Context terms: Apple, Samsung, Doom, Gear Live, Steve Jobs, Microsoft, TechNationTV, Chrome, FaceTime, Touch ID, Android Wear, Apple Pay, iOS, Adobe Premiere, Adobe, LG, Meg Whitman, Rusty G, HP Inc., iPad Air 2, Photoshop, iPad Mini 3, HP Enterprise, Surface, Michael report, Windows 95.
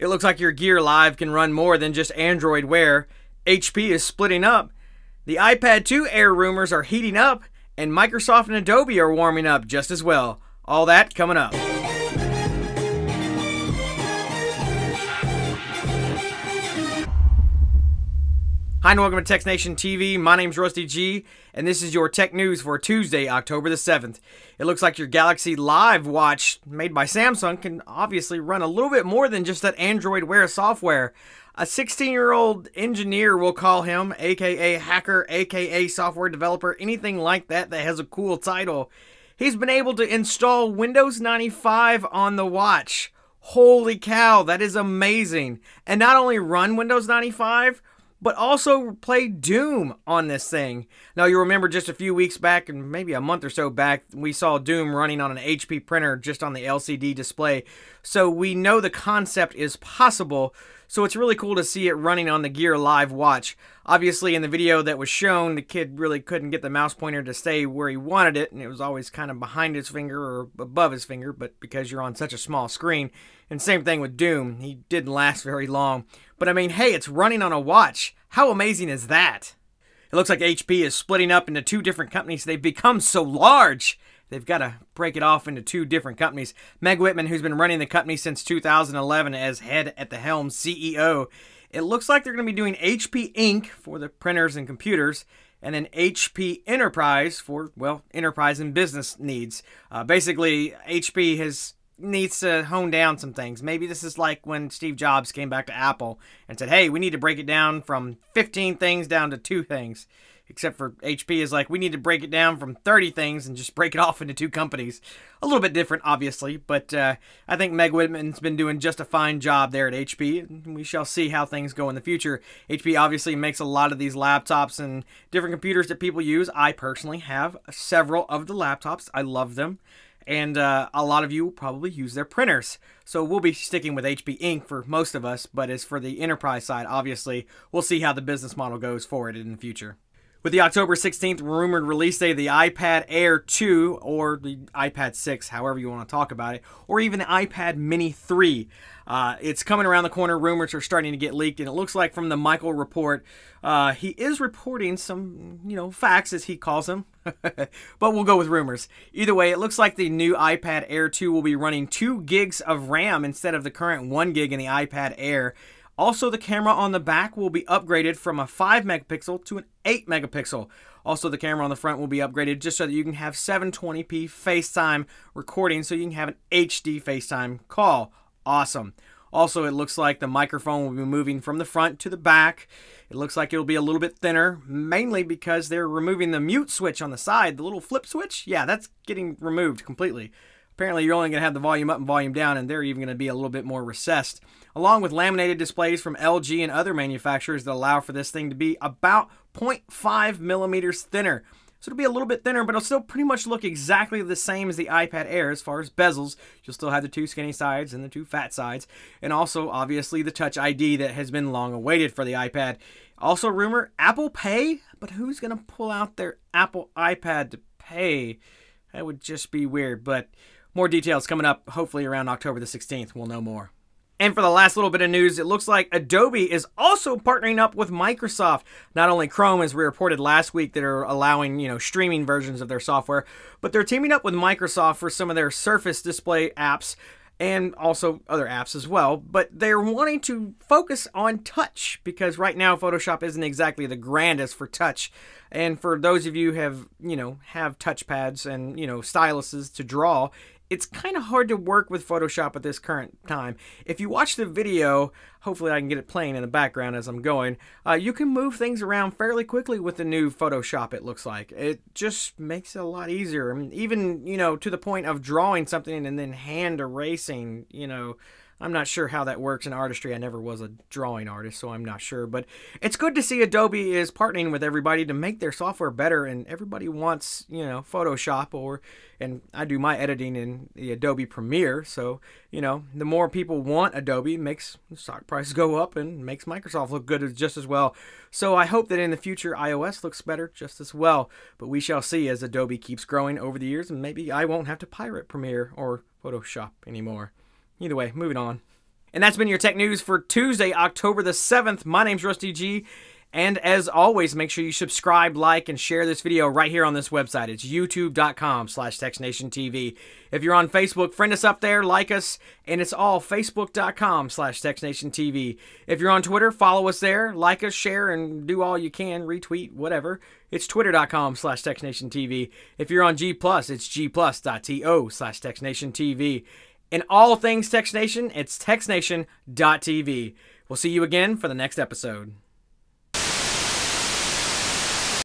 It looks like your Gear Live can run more than just Android Wear. HP is splitting up. The iPad 2 Air rumors are heating up, and Microsoft and Adobe are warming up just as well. All that coming up. Hi and welcome to TechNationTV. My name's Rusty G, and this is your tech news for Tuesday, October the 7th. It looks like your Galaxy Live watch made by Samsung can obviously run a little bit more than just that Android Wear software. A 16-year-old engineer, we'll call him, aka hacker, aka software developer, anything like that that has a cool title. He's been able to install Windows 95 on the watch. Holy cow, that is amazing. And not only run Windows 95, but also play Doom on this thing. Now, you remember just a few weeks back, and maybe a month or so back, we saw Doom running on an HP printer just on the LCD display. So we know the concept is possible, so it's really cool to see it running on the Gear Live watch. Obviously, in the video that was shown, the kid really couldn't get the mouse pointer to stay where he wanted it, and it was always kind of behind his finger or above his finger, but because you're on such a small screen. And same thing with Doom. He didn't last very long. But I mean, hey, it's running on a watch. How amazing is that? It looks like HP is splitting up into two different companies. They've become so large, they've got to break it off into two different companies. Meg Whitman, who's been running the company since 2011 as head at the helm, CEO. It looks like they're going to be doing HP Inc. for the printers and computers, and then HP Enterprise for, well, enterprise and business needs. Basically, HP has... needs to hone down some things. Maybe this is like when Steve Jobs came back to Apple and said, hey, we need to break it down from 15 things down to 2 things. Except for HP is like, we need to break it down from 30 things and just break it off into 2 companies. A little bit different, obviously, but I think Meg Whitman's been doing just a fine job there at HP, and we shall see how things go in the future. HP obviously makes a lot of these laptops and different computers that people use. I personally have several of the laptops. I love them. And a lot of you will probably use their printers. So we'll be sticking with HP Inc. for most of us, but as for the enterprise side, obviously, we'll see how the business model goes forward in the future. With the October 16th rumored release date of the iPad Air 2, or the iPad 6, however you want to talk about it, or even the iPad Mini 3, it's coming around the corner. Rumors are starting to get leaked, and it looks like from the Michael report, he is reporting some, facts, as he calls them. But we'll go with rumors. Either way, it looks like the new iPad Air 2 will be running 2 gigs of RAM instead of the current 1 gig in the iPad Air. Also, the camera on the back will be upgraded from a 5 megapixel to an 8 megapixel. Also, the camera on the front will be upgraded just so that you can have 720p FaceTime recording, so you can have an HD FaceTime call. Awesome. Also, it looks like the microphone will be moving from the front to the back. It looks like it'll be a little bit thinner, mainly because they're removing the mute switch on the side, the little flip switch. Yeah, that's getting removed completely. Apparently, you're only going to have the volume up and volume down, and they're even going to be a little bit more recessed. Along with laminated displays from LG and other manufacturers that allow for this thing to be about 0.5 millimeters thinner. So it'll be a little bit thinner, but it'll still pretty much look exactly the same as the iPad Air as far as bezels. You'll still have the 2 skinny sides and the 2 fat sides. And also, obviously, the Touch ID that has been long awaited for the iPad. Also, rumor, Apple Pay? But who's going to pull out their Apple iPad to pay? That would just be weird, but more details coming up, hopefully around October the 16th. We'll know more. And for the last little bit of news, it looks like Adobe is also partnering up with Microsoft. Not only Chrome, as we reported last week, that are allowing, streaming versions of their software, but they're teaming up with Microsoft for some of their Surface display apps and also other apps as well. But they're wanting to focus on touch because right now Photoshop isn't exactly the grandest for touch. And for those of you who have touchpads and, styluses to draw, it's kind of hard to work with Photoshop at this current time. If you watch the video, hopefully I can get it playing in the background as I'm going, you can move things around fairly quickly with the new Photoshop, it looks like. It just makes it a lot easier. I mean, even, to the point of drawing something and then hand erasing, I'm not sure how that works in artistry. I never was a drawing artist, so I'm not sure. But it's good to see Adobe is partnering with everybody to make their software better, and everybody wants, Photoshop and I do my editing in the Adobe Premiere. So, the more people want Adobe, makes stock prices go up and makes Microsoft look good just as well. So I hope that in the future, iOS looks better just as well. But we shall see as Adobe keeps growing over the years, and maybe I won't have to pirate Premiere or Photoshop anymore. Either way, moving on. And that's been your tech news for Tuesday, October the 7th. My name's Rusty G. And as always, make sure you subscribe, like, and share this video right here on this website. It's youtube.com/TechNationTV. If you're on Facebook, friend us up there, like us, and it's all Facebook.com/TechNationTV. If you're on Twitter, follow us there, like us, share, and do all you can, retweet, whatever. It's Twitter.com/TechNationTV. If you're on G+, it's gplus.to/TechNationTV. And all things TechNation, it's TechNation.tv. We'll see you again for the next episode.